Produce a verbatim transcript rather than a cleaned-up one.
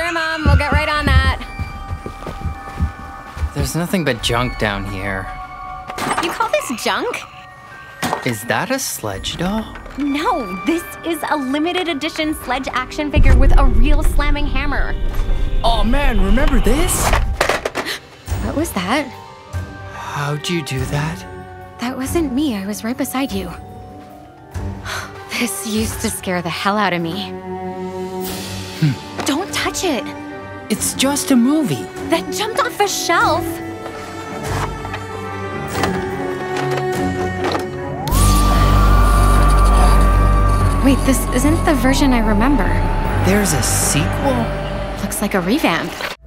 Sure, Mom. We'll get right on that. There's nothing but junk down here. You call this junk? Is that a sledge doll? No, this is a limited edition sledge action figure with a real slamming hammer. Oh man, remember this? What was that? How'd you do that? That wasn't me, I was right beside you. This used to scare the hell out of me. Hmm. Don't touch it. It's just a movie. That jumped off a shelf. Wait, this isn't the version I remember. There's a sequel? Looks like a revamp.